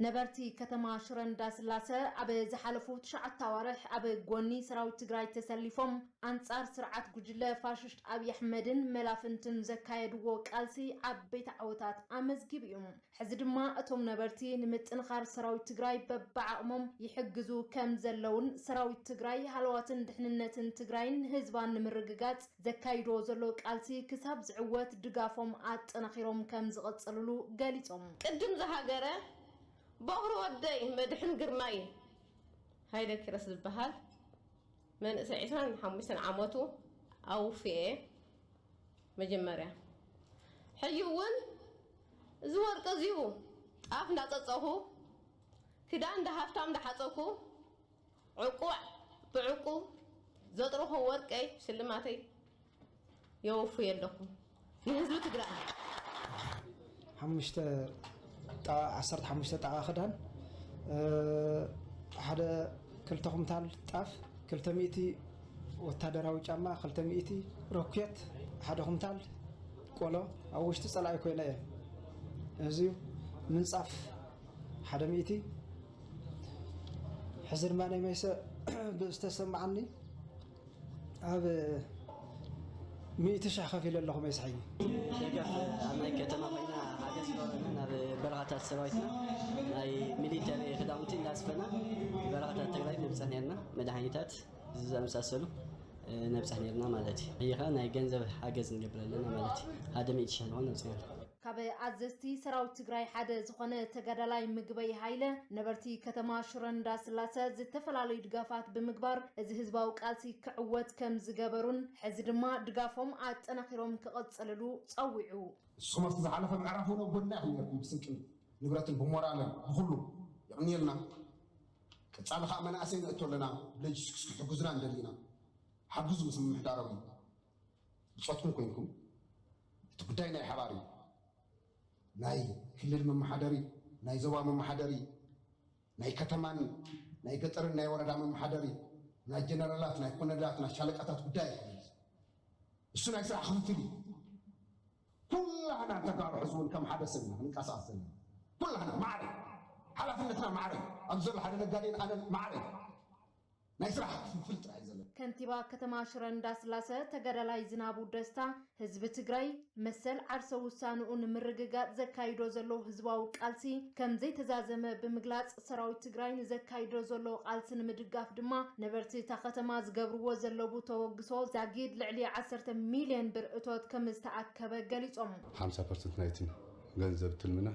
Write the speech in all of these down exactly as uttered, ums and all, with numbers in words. نبرتي كتماشرن داسلاسة أبي زحلفوت شع توارح أبي جوني سراو تجري تسلفهم أنصار سرعة جدلة فاششت أبي أحمدن ملافنتن زكايد وكالسي أبي تعوتات أمز جبيهم حزد ما أتم نبرتي نمت إنخار سراو تجري ببعمهم يحجزوا كم زلون سراو تجري حلواتن دحننتن تجرين هزبان مرججات زكايد وزلو كالسي كسب زعوات دقافهم عت أنخيرهم كم زغط صلوا قالتهم قدم زهجرة بغرو وداي مدحن قرماي هيدا كرس البهال من سعيسان حميسان عموتو أو في مجمرة حيوان زور قزيو أفنا تتصوهو كدان ده هفتام ده حتصوهو عقوع بعقو زطروهو ورقاي سلماتي يوفي اللخو نهزلو تقرأ حمشتر عصرت حمشة تعاقدان هذا كلتهم تال تعف كلتميتي وتدروا جماعة كلتميتي روكيت هذا هم تال كلا أوش تسأله كلا أزيو من صف هذا ميتي حزر ما نميس بستسمع عني هذا ميت شخص في الله ما يسحي. برغة السرايتنا أي ميليتري خدمتين لاسفنا برغة التغريب نبصحنيرنا مدحنيتات زي مساسلو نبصحنيرنا مالتي هي خلنا يجنزب حاجة نجبر لنا مالتي هذا ميتشان وانا نصير كابي عززتي سراو تجري حدا زخنة تجدلاي مجبي هايلة نبرتي كتما شرن راس لاسات زتفلالي دقافات بمقبار إذ هزباو قاسي كعوات كم زجبرون حزر ما دقافهم عت أنا خيرهم كقد سألوا صوّعوا. سمعت زعلنا فمعرفونا وبناهم يركب سمكن نبرت بمورالهم بخلو يعني لنا كتعال خا من أسين أتولنا بليش حجزنا دلينا حجزوا اسم محتارين شفتكم كلكم تقدينا حباري ناي كل من محدري ناي زوا من محدري ناي كتمان ناي قطر ناي وردا من محدري ناي جنرالات ناي كوندات ناي شالقاتات قداي السنه يسرح خفتلي كلنا تقارع حزون كم حدثنا انقصاصنا كلنا ما عرف حلفنا ما عرف انزل حد نقالين انا ما عرف كنتيبا كتما شرن داسلاسة تقرلاي زنابو دستا هزب تقري مسل عرسو وسانون مرققات زكاي روزلو هزواو قالسي كم زي تزازم بمقلات سراو تقرين زكاي روزلو قالسن مدقاف دما نبرتي تاختما زقبرو وزلو بوتوغسو زاقيد لعلي عسرة مليون برقطوت كم استعكبه قاليت أم خمسة برسنت نايتين غنزب تلمنا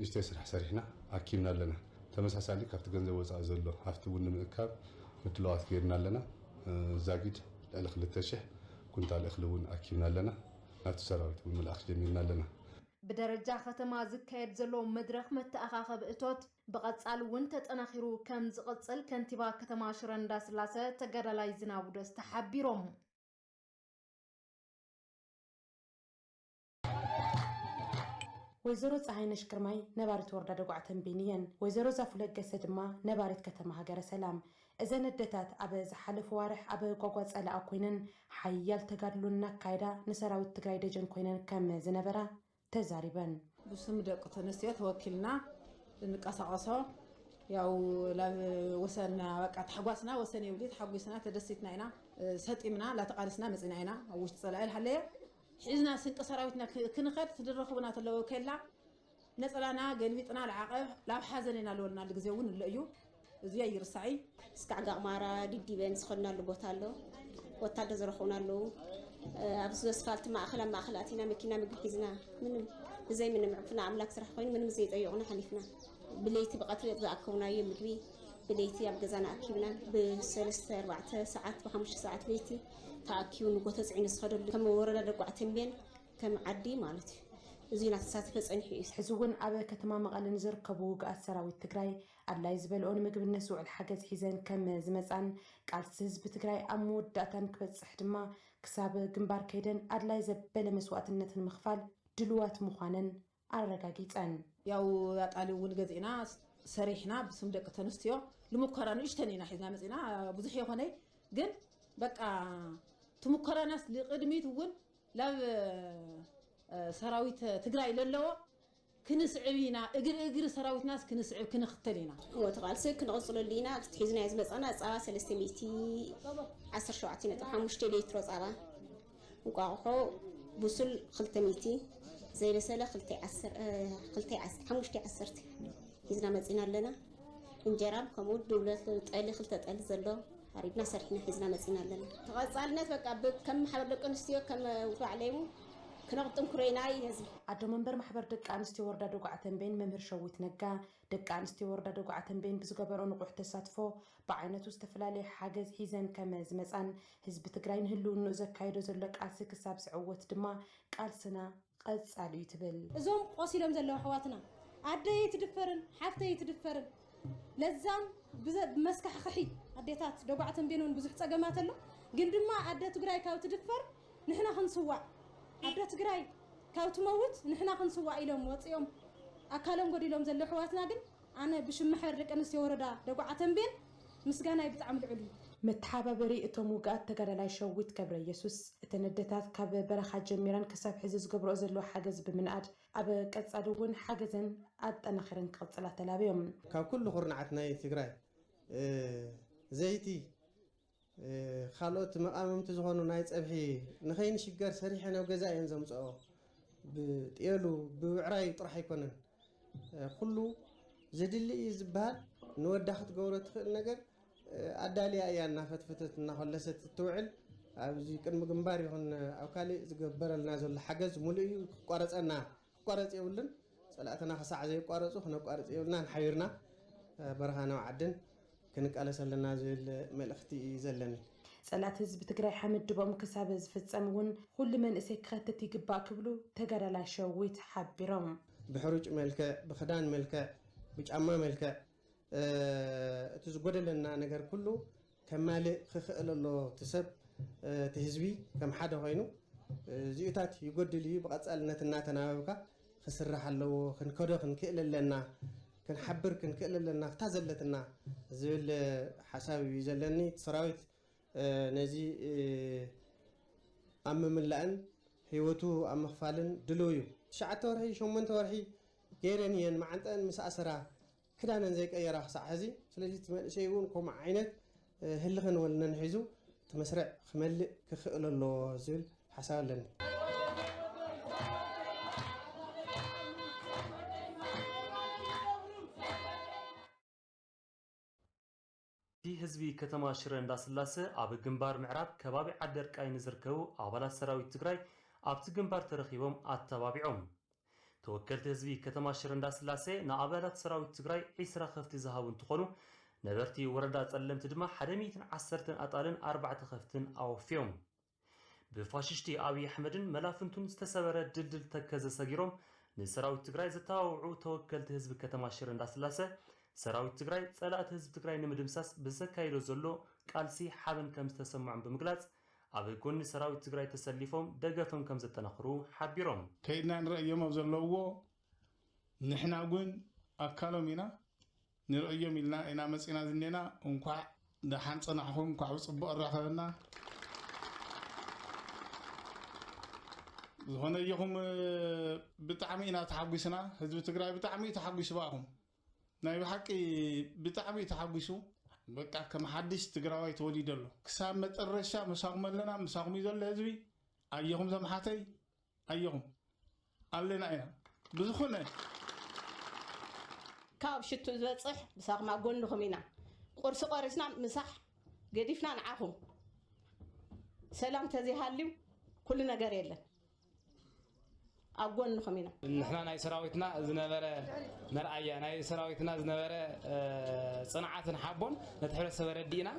نشتسرح سرحنا أكينا لنا تمس حسالي كفت جنزة وزعزلو هفتون المكاب متلوات كيرنا لنا زاجد الأخ للتشح كنت على الأخلون أكينا لنا نتسرعت والملاخ جميلنا لنا بدرجة ختما زكايد زلو مدرخ متأخاخ بقطوت بغت سأل وانتت أنا خيرو كم زغت سأل كنتبا كتما شرن داس لاسة تقرى لاي زنابو داس تحبيرهم وزارة عين شكرماي نبارت وردة قعتن بينيا وزارة زفلق سدما نبارت كتمها جر سلام إذا ندتات أبي زحلف وارح أبي قوقات على أقوينن حيال تقرلنا كيدا نسرع التقايد جن قوينن كم زنبرة تزاربا بسم الله قطنسيات وكلنا نقص عصا ياو لا وسنا وقعت حقوسنا وسني وليد حقوسنا تدستنا هنا سهتمنا لا تقارسنا مزنا هنا وش تصلع الحلية حزنا سنت سراوتنا كنخد تدرخونا تلو كلا نسألنا قلبيتنا العقب لا حزننا لولنا الجزيون الليو زي يرسعي سكعق مرة ديدي بنس خلنا لبوتالو وتالد زرخونا لو أبز سفلت مع خلا مع خلاتنا مكينا مجهزنا من زي من معرفنا عملك سرحوين من مزيد عيونا حلفنا بليتي بقت يضعكونا يوم كبي بليتي أبجزنا أكيونا بسلسة أربعة ساعات وخمس ساعات بليتي تأكيون قطع عين صخر كم ورد الرقعة تنبين كم عدي مالتي زين أساتفس عنحي حزون أبا كتمام قال نزر كبوق أسراوي التجري الله يزبل أون مقبل نسوع الحاجات حزين كم زمز عن كارسز بتجري أمود داتن كبس حدما كساب جنبار كيدن الله يزبل مسوات النت المخفل دلوات مخانن الرجاجيت عن ياو يطالون جزئنا سريحنا بسم دقة تنستيو لمقارنة إجتنينا حزنا مزنا بزحية خناي جن بقى تمقارنة لقدمي تقول لا سراويت تقرأي للو كنسعبينا اقر اقر سراويت ناس كنسعب كنختلينا هو تغالسي كنغصلو لينا كتحيزنا يزبز أنا أسعى سلستميتي عسر شوعتين أتوحا مشتلي تروز على وقاعوحو بوصل خلتميتي زي رسالة خلتي عسر خلتي عسر حموشتي عسرتي إذنا مزينا لنا انجرام كمود دولة تقالي خلتة تقالي زلو قريبنا سرحنا حيزنا مزينا لنا تغالسالنا تبقى كم حبر لك نستيو كم وفا عليهم كنقطم كريناي يزي عدو منبر محبر دق أنستي وردا دوقعتن بين ممهر شويت نجا دق أنستي وردا دوقعتن بين بزقبر ونقوح تساتفو بعينتو استفلالي حاجز حيزن كمز مزان هزب تقرين هلو نوزك كايدو زلك أسك سابس عوة دما قالسنا قلس علو يتبل زوم قوسي لهم زلو حواتنا عدو يتدفرن حافتا يتدفرن لزام بمسكح خحي عديتات دوقعتن بينون بزحت أقامات اللو قندما عدو تقراي كاو تدفر نحنا خنسوا عبرت قراي كاوت موت نحنا خنسوا إلهم وطيهم أكلهم قدي لهم زلوا حواتنا قل أنا بشم حرك أنا سيوردا دوقعتن بين مسجانا يبتعمل علوي متحابة بريئة موجات تجرى لا يشوت كبر يسوس تندتات كبر برخة جميران كسب حزز قبر أزلوا حجز بمنقد أبى كتسألون حجزا قد أنا خيرن كتسأل تلابيهم كان كل قرنعتنا تقراي أه زيتي خالوت مقامم تزغونو نايت أبحي نخين شجار سريحنا وجزاء ينزم سأو بتقولو بوعراي طرح يكونن كله زدلي يزبال نور دخت جورة نجر عدالي أيامنا فتفتت نخلصت توعل عاوزي كان مجنباري هون أوكالي زجبر النازل الحجز ملئي قارس أنا قارس يقولن سألتنا خساعة زي قارس وخنا قارس يقولنا حيرنا برهنا وعدن كنك على سلنا نازل ملختي زلني. سألت هزب تقرأ حمد دبام كسابز في السمون كل من إسك خاتتي جباك بلو تقرأ لا شويت حب رام. بحروج ملكة بخدان ملكة بج أما ملكة ااا تزود لنا نجار كله كمال خخ الله تسب اه تهزبي كم حدا هينو اه زيوتات يقول لي بقى سألنا تناتنا وكا خسر حلو خنكره خنكيل لنا. كان حبر كان كل لنا تزلتنا زول حسابي زلني سراويت نزي أم من لأن هيوتو أم خفالن دلويو شعتور هي شو من تور هي كيرانيان معناتها مسأسرة كده نزيك أي راح صحزي سلجت شيئون كم عينت هلغن ولا نحزو تمسرع خمل كخيل الله زول حساب لنا هزبي كتما شرن داس اللاسة عب جنبار معراب كباب عدر كاين زركو عبلا سراوي تقرأي عب تجنبار ترخيبهم عالتوابعهم توكلت هزبي كتما شرن داس اللاسة نعبلا سراوي تقرأي عسرة خفتي زهاون تقولوا نبرتي وردات ألم تجمع حرميتن عسرتن أطالن أربعة خفتن أو في يوم بفاششتي أبي حمدن ملافنتون استسبرت دلدل تكز سجيرهم نسراوي تقرأي زتاوعو توكلت هزبي كتما شرن داس اللاسة سراويت تقرأي تسألات هزب تقرأي نمدمساس بزكايلو زلو قالسي حابن كم تسمعن بمقلات أبيكون سراويت تقرأي تسليفهم دقفهم كم زتنخرو حبيرهم كيدنا نرأيهم أبزلوه نحنا قن أكالو منا نرأيهم إلنا إنا مسئنا ذننا ونقع دحان صنعهم ونقع وصبق الرحبنا هنا يهم بتعمينا تحبسنا هزب تقرأي بتعمي تحبس باهم نايب حقي بتعبي تحبسو بقى كم حدش تقراوي تولي دلو كسامت الرشا مساقم لنا مساقم يدل هزبي أيهم زمحتي أيهم علينا أنا بزخنا كاب شتو زبصح مساقم أقول لهم هنا قرص قرصنا مسح قديفنا نعهم سلام تزهاليو كلنا قريلا أقول لكم هنا نحن ناي سراويتنا زنبرة مرأية ناي سراويتنا زنبرة صناعة حبون نتحول سبرة دينا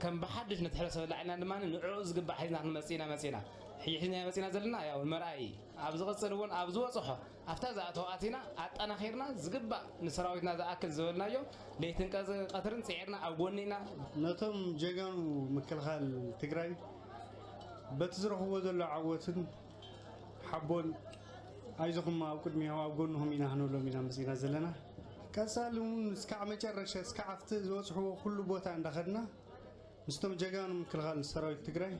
كم بحدش نتحول سبرة لعنا لما نعوز قبح حيزنا نحن مسينا مسينا حيحنا بس نزلنا يا والمرأي أبزغ السلون أبزوج صحة أفتح زعت هاتينا أنا خيرنا زقبة نسراويتنا ذا أكل زولنا يوم ليتن كذا قطرن سعرنا أقولنا نتم جيجان ومكلها التجاري بتزرعه وذل عوتن حبون عايزهم ما أقول مياه وأقولهم ينهنوا لهم ينام بس نزلنا كسالون سكع مجرش سكع أفتح زوج صحة كل بوت عند خدنا مستم جيجان ومكلها السراوي التجاري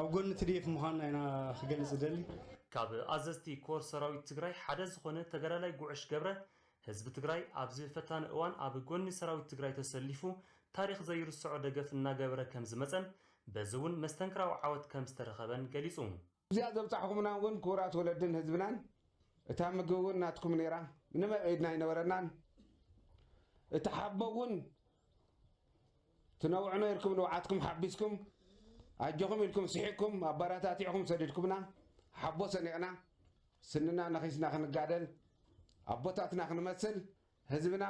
أوجن تريف مهنا هنا خجل زدلي. كاب عزتي كور سراوي تجري حدث خنة تجري لا يجوعش جبره حزب تجري أبزيل فتان أوان أبجون سراوي تجري تسلفه تاريخ زير السعودة جف النجبره كم زمتن بزون مستنكر وعود كم استرخبان جلسون. زيادة بتحكمنا ون كورات ولدن حزبنا تام جون ناتكم نيران نما عيدنا نورنان تحبون تنوعنا يركم نوعاتكم حبيسكم. أجوكم إلكم صحيكم أبراتاتيكم سديدكمنا حبوا سنعنا سننا نخيسنا خن الجدل أبوتاتنا خن مثل هزبنا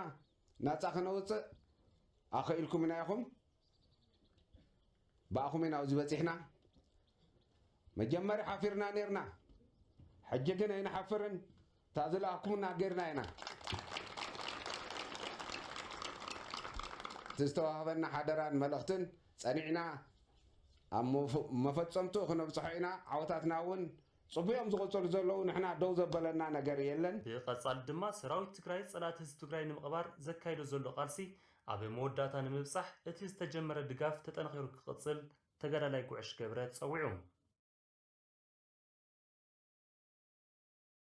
ناتخن أوت أخي إلكم منايكم باخو منا وزبتيحنا مجمر حفرنا نيرنا حججنا هنا حفرن تعذل أكمنا غيرنا هنا تستوهبنا حدران ملختن سنعنا أما مفتشمتو خنا بصحينا عواتنا ون صبيهم زغطوا زلون إحنا دوزة بلنا نجاريلن. قد صدمنا سراوي تجري صلاة تجري نمقبار زكاي لزلو قرسي أبي مودة تنمي بصح اتيس تجمر الدقاف تتنخير قصل تجرى لا يقعش كبرات صويهم.